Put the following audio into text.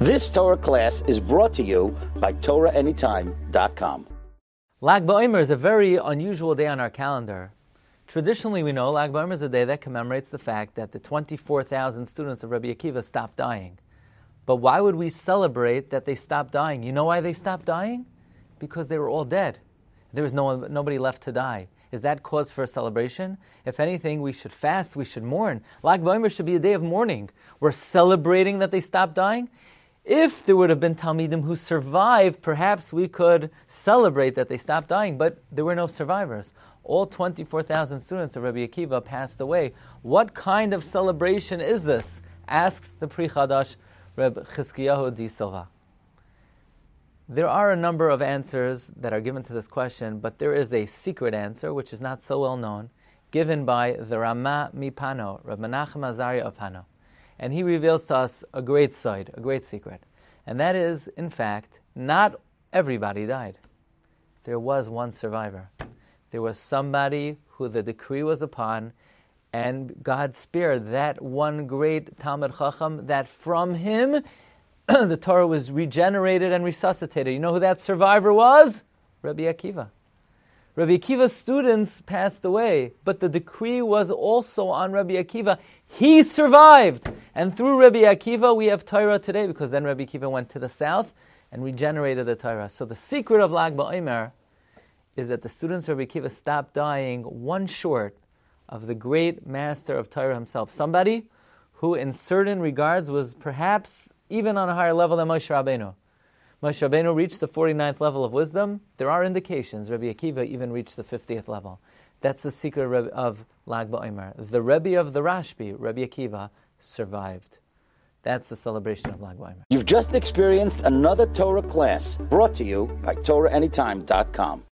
This Torah class is brought to you by torahanytime.com. Lag B'Omer is a very unusual day on our calendar. Traditionally, we know Lag B'Omer is a day that commemorates the fact that the 24,000 students of Rabbi Akiva stopped dying. But why would we celebrate that they stopped dying? You know why they stopped dying? Because they were all dead. There was nobody left to die. Is that cause for a celebration? If anything, we should fast, we should mourn. Lag B'Omer should be a day of mourning. We're celebrating that they stopped dying. If there would have been Talmidim who survived, perhaps we could celebrate that they stopped dying, but there were no survivors. All 24,000 students of Rabbi Akiva passed away. What kind of celebration is this? Asks the Pri Chadash, Reb Chizkiyahu Di Sorha. There are a number of answers that are given to this question, but there is a secret answer, which is not so well known, given by the Rama mi Pano, Reb Menachem Azariah of Pano. And he reveals to us a great side, a great secret. And that is, in fact, not everybody died. There was one survivor. There was somebody who the decree was upon, and God spared that one great Talmud Chacham, that from him the Torah was regenerated and resuscitated. You know who that survivor was? Rabbi Akiva. Rabbi Akiva's students passed away, but the decree was also on Rabbi Akiva. He survived! And through Rabbi Akiva, we have Torah today, because then Rabbi Akiva went to the south and regenerated the Torah. So the secret of Lag B'Omer is that the students of Rabbi Akiva stopped dying one short of the great master of Torah himself. Somebody who in certain regards was perhaps even on a higher level than Moshe Rabbeinu. Moshe Rabbeinu reached the 49th level of wisdom. There are indications Rabbi Akiva even reached the 50th level. That's the secret of Lag B'Omer. The Rebbe of the Rashbi, Rabbi Akiva, survived. That's the celebration of Lag B'Omer. You've just experienced another Torah class brought to you by TorahAnytime.com.